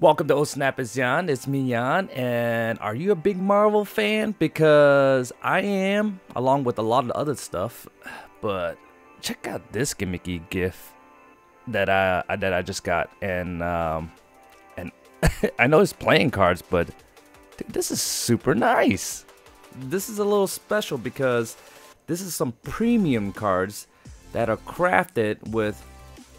Welcome to Oh Snap, it's Jan, it's me Jan, and are you a big Marvel fan? Because I am, along with a lot of other stuff, but check out this gimmicky GIF that I just got, and I know it's playing cards, but dude, this is super nice. This is a little special because this is some premium cards that are crafted with,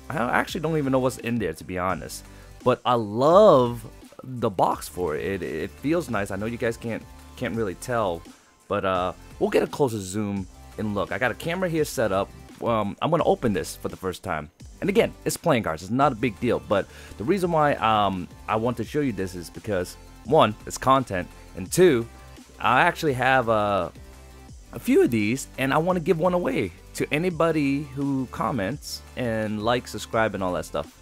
I actually don't even know what's in there to be honest. But I love the box for it. It feels nice. I know you guys can't really tell, but we'll get a closer zoom and look. I got a camera here set up. I'm gonna open this for the first time. And again, it's playing cards. It's not a big deal. But the reason why I want to show you this is because one, it's content, and two, I actually have a few of these, and I want to give one away to anybody who comments and likes, subscribe, and all that stuff.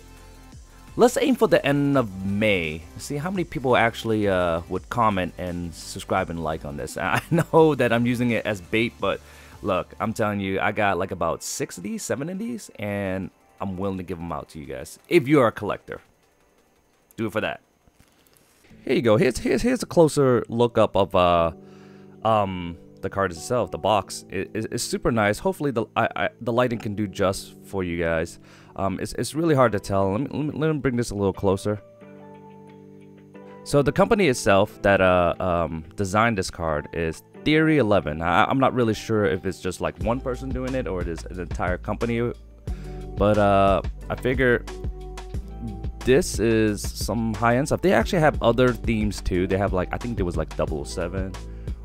Let's aim for the end of May. See how many people actually would comment and subscribe and like on this. I know that I'm using it as bait, but look, I'm telling you, I got like about 6 of these, 7 of these, and I'm willing to give them out to you guys. If you are a collector, do it for that. Here you go. Here's a closer look up of the card itself, the box. It's super nice. Hopefully the lighting can do just for you guys. It's really hard to tell. Let me bring this a little closer. So the company itself that designed this card is Theory 11. I'm not really sure if it's just like one person doing it or it is an entire company, but I figure this is some high-end stuff. They actually have other themes too. They have like, I think there was like 007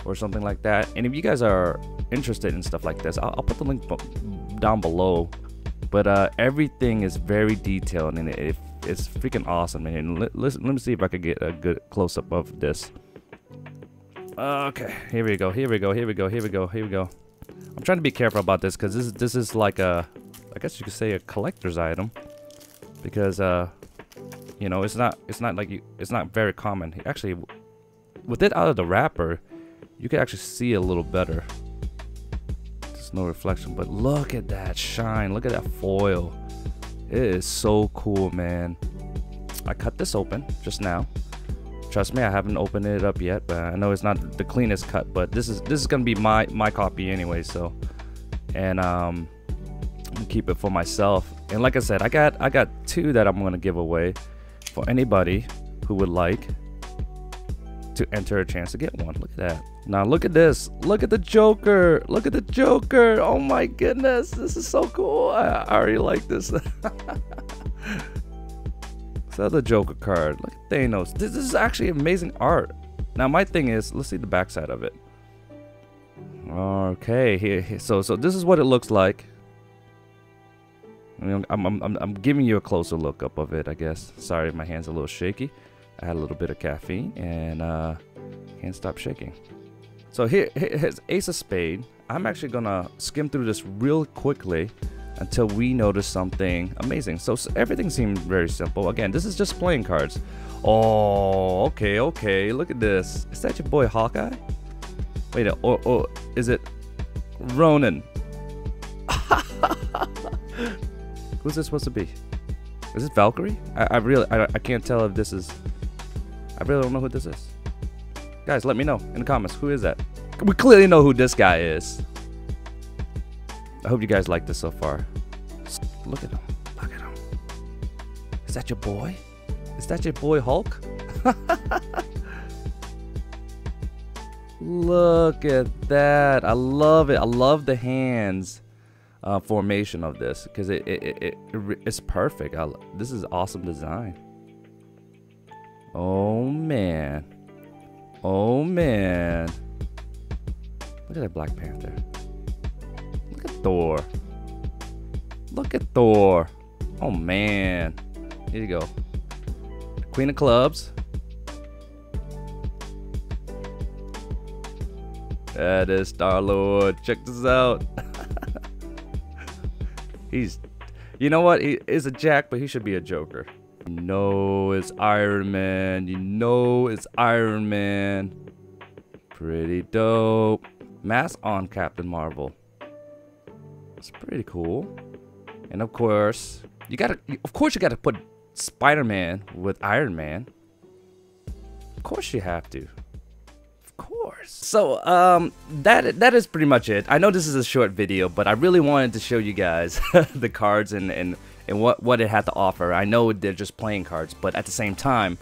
or something like that. And if you guys are interested in stuff like this, I'll put the link down below. But everything is very detailed and it's freaking awesome. And let me see if I could get a good close-up of this. Okay, here we go, here we go, here we go, here we go, here we go. I'm trying to be careful about this because this is like a, I guess you could say a collector's item, because you know, it's not very common. Actually, with it out of the wrapper, you can actually see a little better. There's no reflection, but look at that shine. Look at that foil. It is so cool, man. I cut this open just now. Trust me, I haven't opened it up yet, but I know it's not the cleanest cut, but this is gonna be my copy anyway, so. And I'm gonna keep it for myself. And like I said, I got 2 that I'm gonna give away for anybody who would like to enter a chance to get one. Look at that. Now look at this. Look at the Joker. Look at the Joker. Oh my goodness, this is so cool. I already like this. It's the other Joker card. Look at Thanos. This is actually amazing art. Now my thing is, let's see the backside of it. Okay, here. So this is what it looks like. I mean, I'm giving you a closer look up of it, I guess. Sorry, my hand's a little shaky. I had a little bit of caffeine and can't stop shaking. So here's Ace of Spade. I'm actually gonna skim through this real quickly until we notice something amazing. So everything seems very simple. Again, this is just playing cards. Oh, okay, look at this. Is that your boy Hawkeye? Wait, or is it Ronin? Who's this supposed to be? Is it Valkyrie? I really can't tell if this is, I really don't know who this is. Guys, let me know in the comments. Who is that? We clearly know who this guy is. I hope you guys like this so far. Look at him. Look at him. Is that your boy? Is that your boy Hulk? Look at that. I love it. I love the hands formation of this because it's perfect. This is awesome design. Oh man. Oh man. Look at that Black Panther. Look at Thor. Look at Thor. Oh man. Here you go. Queen of Clubs. That is Star Lord. Check this out. He's, you know what? He is a jack, but he should be a joker. You know it's Iron Man. You know it's Iron Man. Pretty dope. Mask on Captain Marvel. It's pretty cool. And of course, you gotta put Spider-Man with Iron Man. Of course you have to. So that is pretty much it. I know this is a short video, but I really wanted to show you guys the cards and what it had to offer. I know they're just playing cards, but at the same time,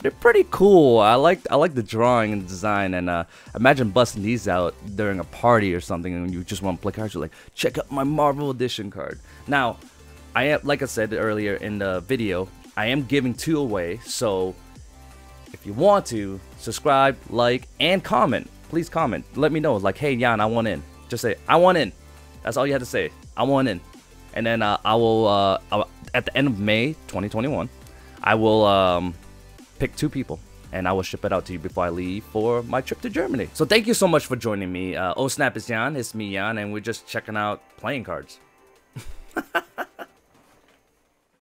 they're pretty cool. I like the drawing and design, and imagine busting these out during a party or something, and you just want to play cards. You're like, check out my Marvel Edition card. Now, I am, like I said earlier in the video, I am giving 2 away, so. If you want to, subscribe, like, and comment. Please comment. Let me know. Like, hey, Jan, I want in. Just say, I want in. That's all you have to say. I want in. And then I will, at the end of May 2021, I will pick 2 people. And I will ship it out to you before I leave for my trip to Germany. So thank you so much for joining me. Oh, snap, it's Jan. It's me, Jan. And we're just checking out playing cards.